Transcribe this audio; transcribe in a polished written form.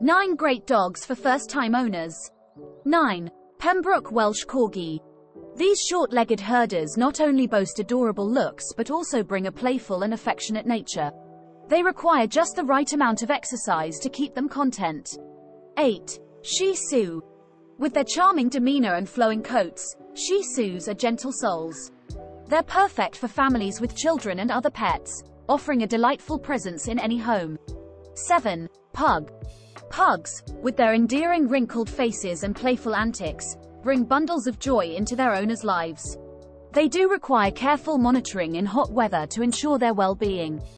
9 Great Dogs for First-Time Owners. 9. Pembroke Welsh Corgi. These short-legged herders not only boast adorable looks but also bring a playful and affectionate nature. They require just the right amount of exercise to keep them content. 8. Shih Tzu. With their charming demeanor and flowing coats, Shih Tzus are gentle souls. They're perfect for families with children and other pets, offering a delightful presence in any home. 7. Pug. Pugs, with their endearing wrinkled faces and playful antics, bring bundles of joy into their owners' lives. They do require careful monitoring in hot weather to ensure their well-being.